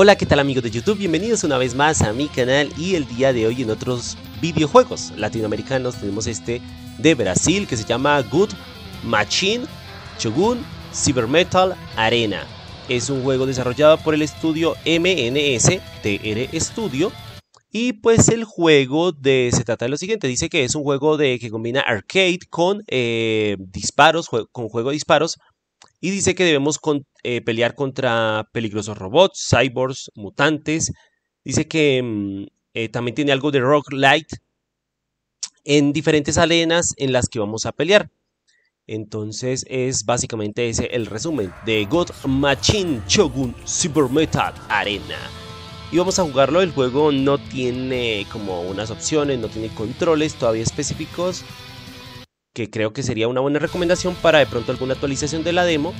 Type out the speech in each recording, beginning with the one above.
Hola, ¿qué tal amigos de YouTube? Bienvenidos una vez más a mi canal y el día de hoy en otros videojuegos latinoamericanos tenemos este de Brasil que se llama God-Machine Shogun CyberMetal Arena. Es un juego desarrollado por el estudio MNSTR Studio y pues el juego se trata de lo siguiente, dice que es un juego que combina arcade con juego de disparos. Y dice que debemos pelear contra peligrosos robots, cyborgs, mutantes. Dice que también tiene algo de roguelite en diferentes arenas en las que vamos a pelear. Entonces es básicamente ese el resumen de God-Machine Shogun CyberMetal Arena. Y vamos a jugarlo. El juego no tiene como unas opciones, no tiene controles todavía específicos, que creo que sería una buena recomendación para de pronto alguna actualización de la demo,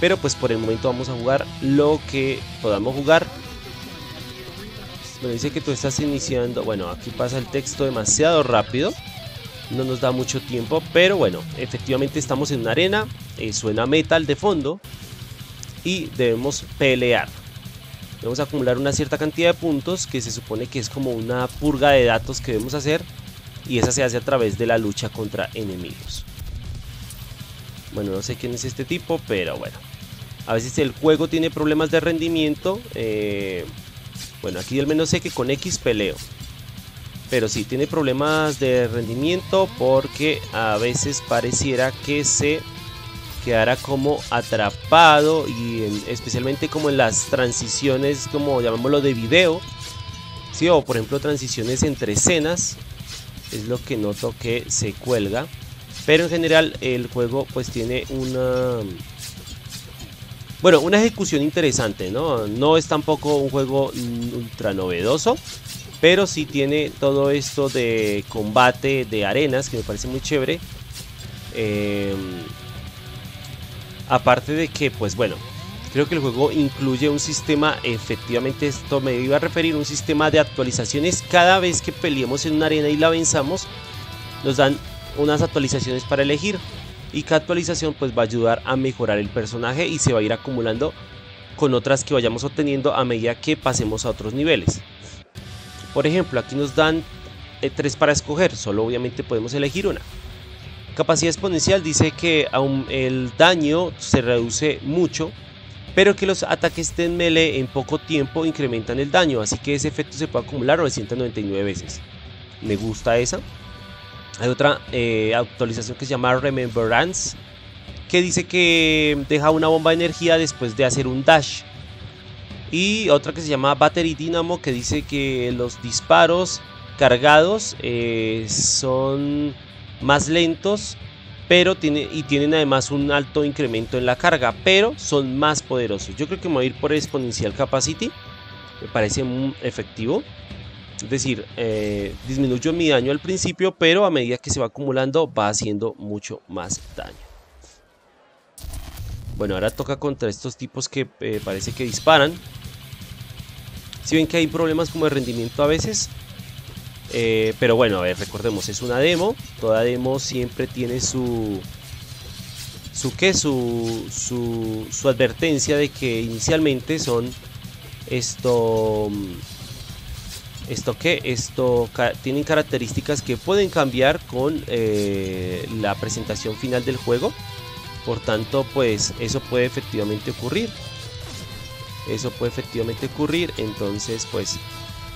pero pues por el momento vamos a jugar lo que podamos jugar. Me dice que tú estás iniciando, bueno, aquí pasa el texto demasiado rápido, no nos da mucho tiempo, pero bueno, efectivamente estamos en una arena, suena metal de fondo y debemos pelear. Debemos acumular una cierta cantidad de puntos que se supone que es como una purga de datos que debemos hacer. Y esa se hace a través de la lucha contra enemigos. Bueno, no sé quién es este tipo, pero bueno. A veces el juego tiene problemas de rendimiento. Bueno, aquí al menos sé que con X peleo. Pero sí, tiene problemas de rendimiento porque a veces pareciera que se quedara como atrapado. Y especialmente como en las transiciones, como llamémoslo, de video. Sí, o por ejemplo transiciones entre escenas. Es lo que noto que se cuelga. Pero en general el juego pues tiene una... bueno, una ejecución interesante, ¿no? No es tampoco un juego ultra novedoso. Pero sí tiene todo esto de combate de arenas que me parece muy chévere. Aparte de que pues bueno, creo que el juego incluye un sistema, efectivamente esto me iba a referir, un sistema de actualizaciones. Cada vez que peleemos en una arena y la venzamos, nos dan unas actualizaciones para elegir. Y cada actualización pues va a ayudar a mejorar el personaje y se va a ir acumulando con otras que vayamos obteniendo a medida que pasemos a otros niveles. Por ejemplo, aquí nos dan 3 para escoger, solo obviamente podemos elegir una. Capacidad exponencial dice que aún el daño se reduce mucho, pero que los ataques de melee en poco tiempo incrementan el daño, así que ese efecto se puede acumular 999 veces. Me gusta esa. Hay otra actualización que se llama Remembrance, que dice que deja una bomba de energía después de hacer un dash. Y otra que se llama Battery Dynamo, que dice que los disparos cargados son más lentos, pero tienen además un alto incremento en la carga, pero son más poderosos. Yo creo que me voy a ir por Exponencial Capacity, me parece muy efectivo. Es decir, disminuyo mi daño al principio, pero a medida que se va acumulando va haciendo mucho más daño. Bueno, ahora toca contra estos tipos que parece que disparan. Si ven que hay problemas como de rendimiento a veces. Pero bueno, a ver, recordemos, es una demo. Toda demo siempre tiene su advertencia de que inicialmente son tienen características que pueden cambiar con la presentación final del juego. Por tanto, pues eso puede efectivamente ocurrir. Entonces, pues,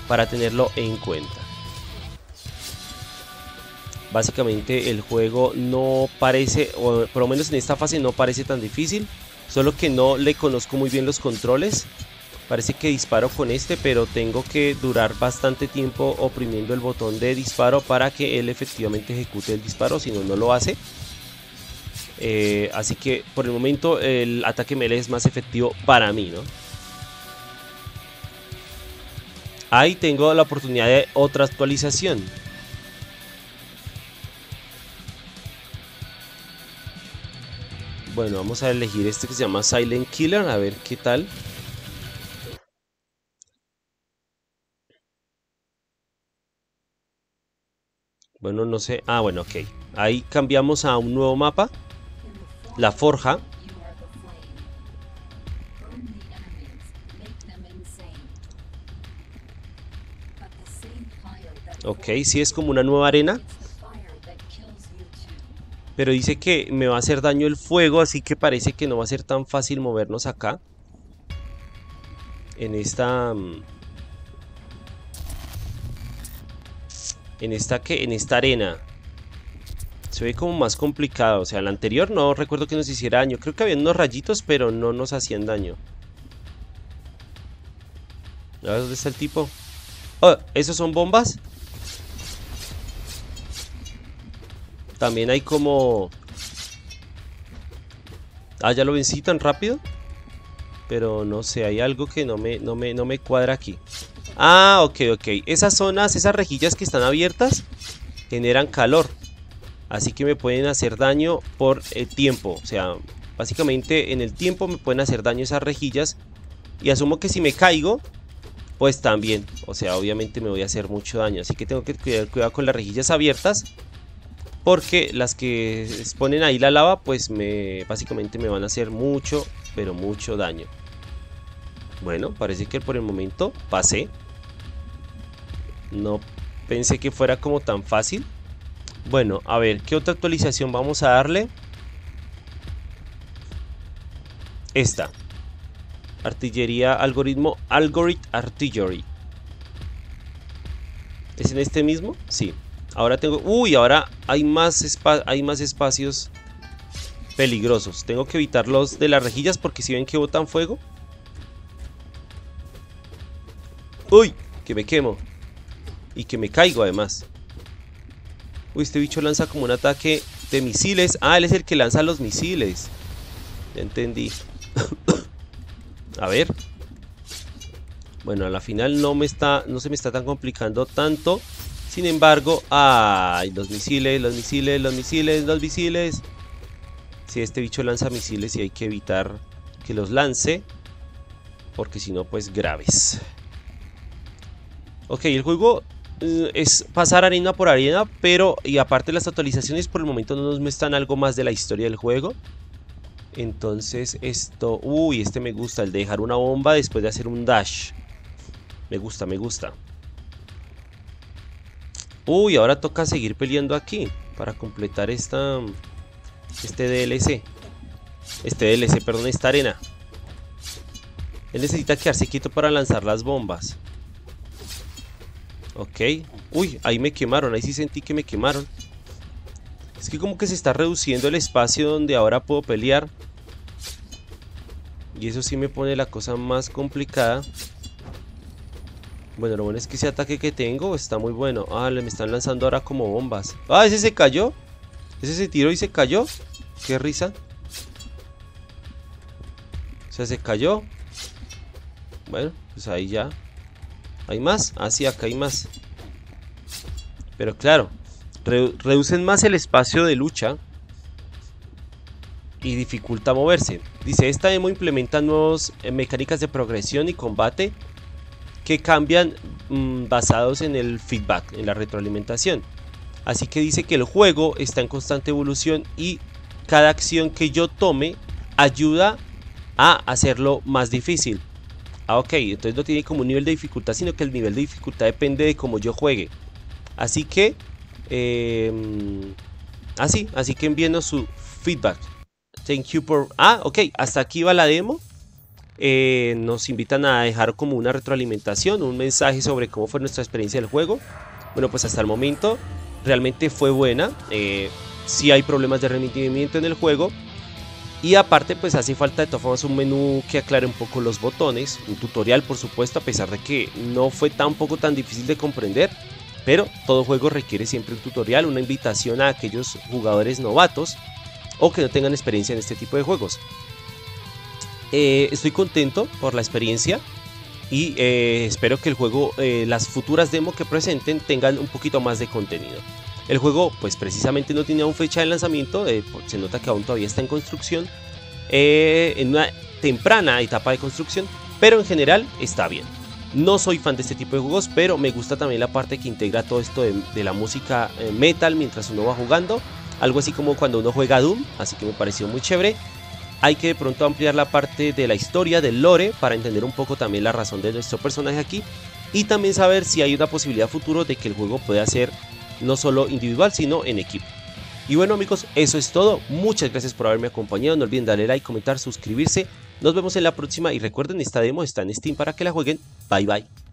para tenerlo en cuenta. Básicamente el juego no parece, o por lo menos en esta fase no parece tan difícil, solo que no le conozco muy bien los controles. Parece que disparo con este, pero tengo que durar bastante tiempo oprimiendo el botón de disparo para que él efectivamente ejecute el disparo, si no, no lo hace. Así que por el momento el ataque melee es más efectivo para mí, ¿no? Ahí tengo la oportunidad de otra actualización. Bueno, vamos a elegir este que se llama Silent Killer, a ver qué tal. Bueno, no sé. Ah, bueno, ok. Ahí cambiamos a un nuevo mapa. La Forja. Ok, sí, es como una nueva arena. Pero dice que me va a hacer daño el fuego, así que parece que no va a ser tan fácil movernos acá. En esta arena. Se ve como más complicado. O sea, la anterior no recuerdo que nos hiciera daño. Creo que había unos rayitos, pero no nos hacían daño. A ver, ¿dónde está el tipo? Oh, ¿esos son bombas? También hay como... Ah, ya lo vencí tan rápido. Pero no sé, hay algo que no me cuadra aquí. Ah, ok. Esas zonas, esas rejillas que están abiertas generan calor. Así que me pueden hacer daño por el tiempo. O sea, básicamente en el tiempo me pueden hacer daño esas rejillas. Y asumo que si me caigo, pues también. O sea, obviamente me voy a hacer mucho daño. Así que tengo que tener cuidado con las rejillas abiertas. Porque las que exponen ahí la lava, pues básicamente me van a hacer mucho, pero mucho daño. Bueno, parece que por el momento pasé. No pensé que fuera como tan fácil. Bueno, a ver, ¿qué otra actualización vamos a darle? Esta. Artillería, algoritmo, algorithm, artillery. ¿Es en este mismo? Sí. Ahora tengo... Uy, ahora hay más espacios peligrosos. Tengo que evitar los de las rejillas porque si ven que botan fuego. Uy, que me quemo. Y que me caigo además. Uy, este bicho lanza como un ataque de misiles. Ah, él es el que lanza los misiles. Ya entendí. A ver. Bueno, a la final no se me está tan complicando tanto. Sin embargo, ¡ay! Los misiles. Sí, este bicho lanza misiles y hay que evitar que los lance. Porque si no, pues graves. Ok, el juego es pasar arena por arena. Pero, y aparte las actualizaciones por el momento no nos muestran algo más de la historia del juego. Entonces esto... Uy, este me gusta, el de dejar una bomba después de hacer un dash. Me gusta. Uy, ahora toca seguir peleando aquí para completar esta arena. Él necesita quedarse quieto para lanzar las bombas. Ok. Uy, ahí me quemaron, ahí sí sentí que me quemaron. Es que como que se está reduciendo el espacio donde ahora puedo pelear. Y eso sí me pone la cosa más complicada. Bueno, lo bueno es que ese ataque que tengo está muy bueno. Ah, me están lanzando ahora como bombas. Ah, ese se cayó. Ese se tiró y se cayó. Qué risa. O sea, se cayó. Bueno, pues ahí ya. ¿Hay más? Ah, sí, acá hay más. Pero claro, reducen más el espacio de lucha y dificulta moverse. Dice, esta demo implementa nuevas mecánicas de progresión y combate que cambian basados en el feedback, en la retroalimentación. Así que dice que el juego está en constante evolución y cada acción que yo tome ayuda a hacerlo más difícil. Ah, ok, entonces no tiene como un nivel de dificultad, sino que el nivel de dificultad depende de cómo yo juegue. Así que... así que envíenos su feedback. Thank you for... Ah, ok, hasta aquí va la demo. Nos invitan a dejar como una retroalimentación, un mensaje sobre cómo fue nuestra experiencia del juego. Bueno, pues hasta el momento realmente fue buena. Sí hay problemas de rendimiento en el juego. Y aparte pues hace falta de todas formas un menú que aclare un poco los botones. Un tutorial por supuesto, a pesar de que no fue tampoco tan difícil de comprender. Pero todo juego requiere siempre un tutorial, una invitación a aquellos jugadores novatos o que no tengan experiencia en este tipo de juegos. Estoy contento por la experiencia y espero que el juego, las futuras demos que presenten tengan un poquito más de contenido. El juego pues precisamente no tenía aún fecha de lanzamiento, se nota que aún todavía está en construcción, en una temprana etapa de construcción, pero en general está bien. No soy fan de este tipo de juegos, pero me gusta también la parte que integra todo esto de la música metal mientras uno va jugando, algo así como cuando uno juega Doom, así que me pareció muy chévere. Hay que de pronto ampliar la parte de la historia, del lore, para entender un poco también la razón de nuestro personaje aquí. y también saber si hay una posibilidad futuro de que el juego pueda ser no solo individual sino en equipo. Y bueno amigos, eso es todo, muchas gracias por haberme acompañado, no olviden darle like, comentar, suscribirse, nos vemos en la próxima y recuerden, esta demo está en Steam para que la jueguen, bye bye.